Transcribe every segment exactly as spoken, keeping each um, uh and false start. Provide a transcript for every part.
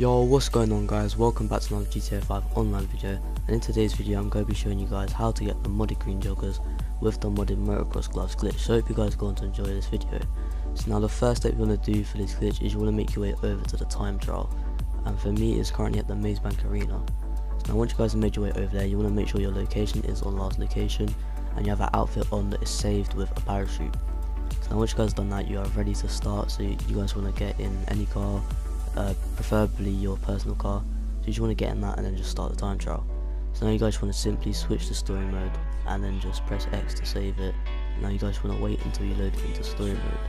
Yo, what's going on guys, welcome back to another G T A five online video, and in today's video I'm going to be showing you guys how to get the modded green joggers with the modded motocross gloves glitch. So I hope you guys are going to enjoy this video. So now the first step you want to do for this glitch is you want to make your way over to the time trial, and for me it's currently at the Maze Bank Arena. So now once you guys have made your way over there, you want to make sure your location is on last location and you have an outfit on that is saved with a parachute. So now once you guys have done that, you are ready to start. So you guys want to get in any car, Uh, preferably your personal car. So you just want to get in that and then just start the time trial. So now you guys want to simply switch to story mode and then just press X to save it. Now you guys want to wait until you load it into story mode.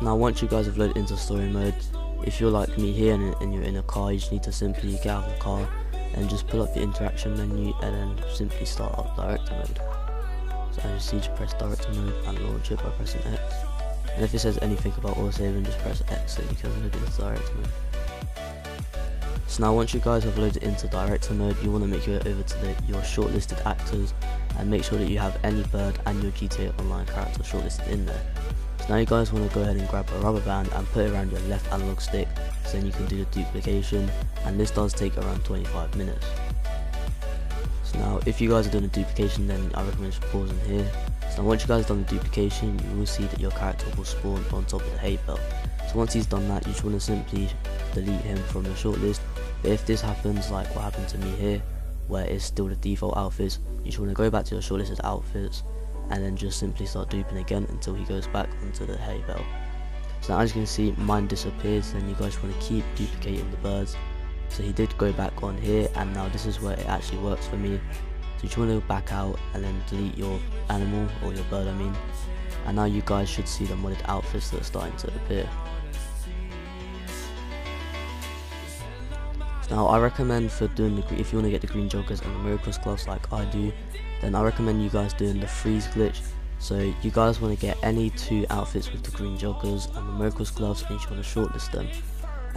Now once you guys have loaded into story mode, if you're like me here and, and you're in a car, you just need to simply get out of the car and just pull up the interaction menu and then simply start up director mode. So I just need to press director mode and launch it by pressing X, and if it says anything about autosaving, just press X so you can load into director mode. So now once you guys have loaded into director mode, you want to make your way over to the, your shortlisted actors and make sure that you have any bird and your G T A Online character shortlisted in there. Now you guys want to go ahead and grab a rubber band and put it around your left analog stick, so then you can do the duplication, and this does take around twenty-five minutes. So now if you guys are doing the duplication, then I recommend just pausing here. So now once you guys have done the duplication, you will see that your character will spawn on top of the hay bale. So once he's done that, you just want to simply delete him from the shortlist. But if this happens like what happened to me here, where it's still the default outfits, you just want to go back to your shortlisted outfits and then just simply start duping again until he goes back onto the hay bale. So now as you can see, mine disappears, and you guys want to keep duplicating the birds. So he did go back on here, and now this is where it actually works for me. So you just want to go back out and then delete your animal, or your bird I mean, and now you guys should see the modded outfits that are starting to appear. So now I recommend for doing the, if you want to get the green joggers and the motocross gloves like I do, then I recommend you guys doing the freeze glitch. So you guys want to get any two outfits with the green joggers and the motocross gloves, and you just want to shortlist them.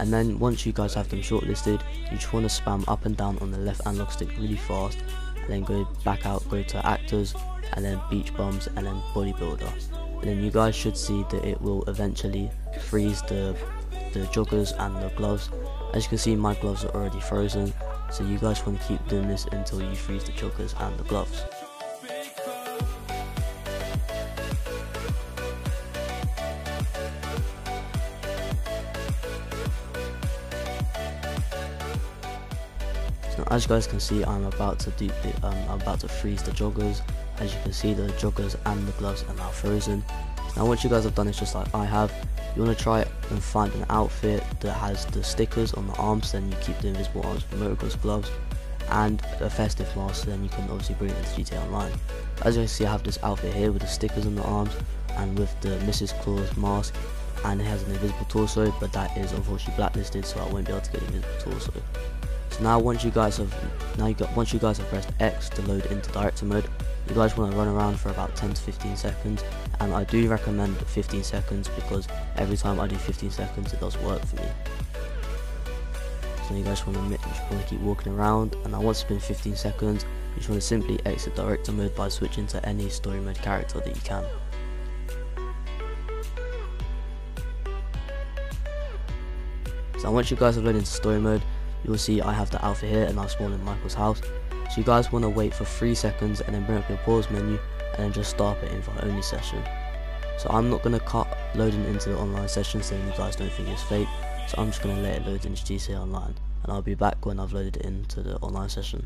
And then once you guys have them shortlisted, you just want to spam up and down on the left analog stick really fast, and then go back out, go to actors, and then beach bums, and then bodybuilder. And then you guys should see that it will eventually freeze the, the joggers and the gloves. As you can see, my gloves are already frozen. So you guys want to keep doing this until you freeze the joggers and the gloves. So now as you guys can see, I'm about to do the, um, I'm about to freeze the joggers. As you can see, the joggers and the gloves are now frozen. Now once you guys have done this just like I have, you want to try and find an outfit that has the stickers on the arms, then you keep the invisible arms with motocross gloves, and a festive mask, so then you can obviously bring it into G T A Online. As you can see, I have this outfit here with the stickers on the arms and with the Missus Claus mask, and it has an invisible torso, but that is unfortunately blacklisted, so I won't be able to get the invisible torso. So now once you guys have now you got once you guys have pressed X to load into director mode, you guys want to run around for about ten to fifteen seconds, and I do recommend fifteen seconds because every time I do fifteen seconds it does work for me. So you guys want to, you just want to keep walking around, and now once it's been fifteen seconds, you just want to simply exit director mode by switching to any story mode character that you can. So once you guys have loaded into story mode, you'll see I have the outfit here and I've spawned in Michael's house. So you guys want to wait for three seconds and then bring up your pause menu and then just start an invite only session. So I'm not going to cut loading into the online session so you guys don't think it's fake, so I'm just going to let it load into G T A Online, and I'll be back when I've loaded it into the online session.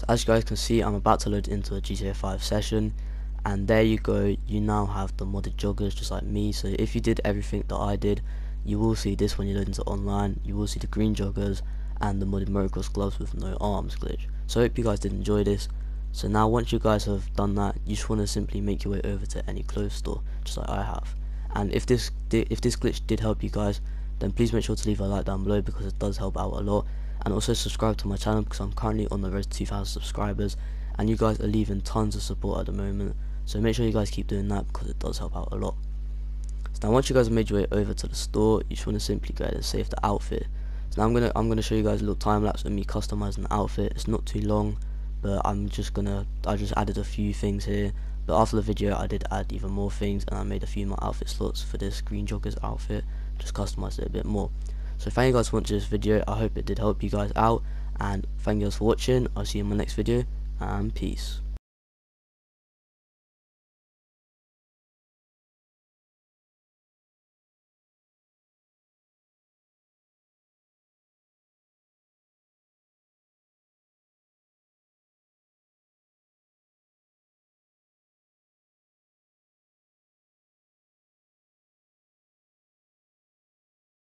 So as you guys can see, I'm about to load into a G T A five session, and there you go, you now have the modded joggers just like me. So if you did everything that I did, you will see this when you load into online. You will see the green joggers and the modded motocross gloves with no arms glitch. So I hope you guys did enjoy this. So now once you guys have done that, you just want to simply make your way over to any clothes store, just like I have. And if this if this glitch did help you guys, then please make sure to leave a like down below, because it does help out a lot. And also subscribe to my channel, because I'm currently on the road to two thousand subscribers, and you guys are leaving tons of support at the moment. So make sure you guys keep doing that, because it does help out a lot. So now once you guys have made your way over to the store, you just want to simply go ahead and save the outfit. So now I'm gonna I'm gonna show you guys a little time lapse of me customizing the outfit. It's not too long, but I'm just gonna I just added a few things here. But after the video, I did add even more things, and I made a few more outfit slots for this green jogger's outfit. Just customized it a bit more. So thank you guys for watching this video. I hope it did help you guys out, and thank you guys for watching. I'll see you in my next video, and peace.